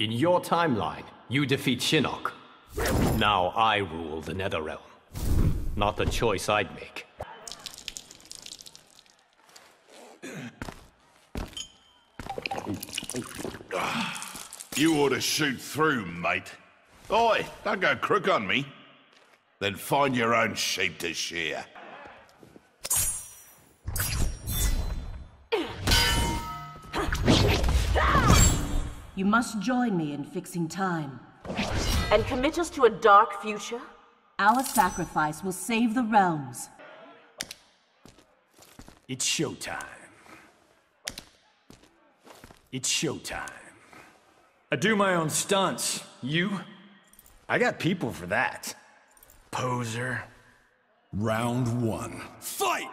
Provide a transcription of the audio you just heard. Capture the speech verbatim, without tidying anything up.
In your timeline, you defeat Shinnok. Now I rule the Netherrealm. Not the choice I'd make. You ought to shoot through, mate. Oi, don't go crook on me. Then find your own sheep to shear. You must join me in fixing time. And commit us to a dark future? Our sacrifice will save the realms. It's showtime. It's showtime. I do my own stunts. You? I got people for that. Poser. Round one. Fight!